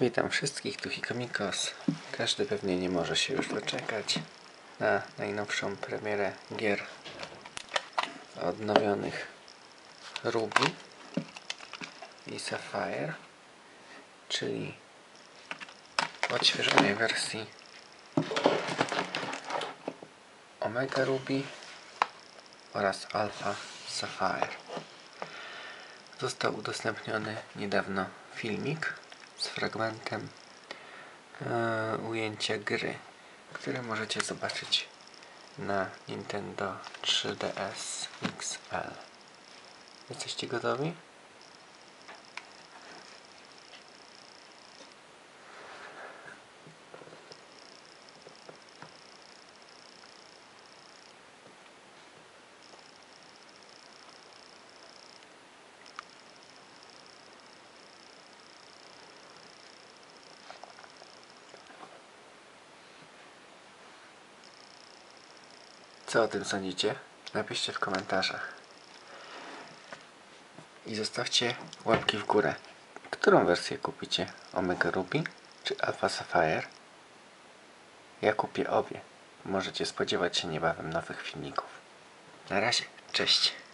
Witam wszystkich, tu Hikomikos. Każdy pewnie nie może się już doczekać na najnowszą premierę gier odnowionych Ruby i Sapphire, czyli odświeżonej wersji Omega Ruby oraz Alpha Sapphire. Został udostępniony niedawno filmik z fragmentem ujęcia gry, które możecie zobaczyć na Nintendo 3DS XL. Jesteście gotowi? Co o tym sądzicie? Napiszcie w komentarzach i zostawcie łapki w górę. Którą wersję kupicie? Omega Ruby czy Alpha Sapphire? Ja kupię obie. Możecie spodziewać się niebawem nowych filmików. Na razie, cześć!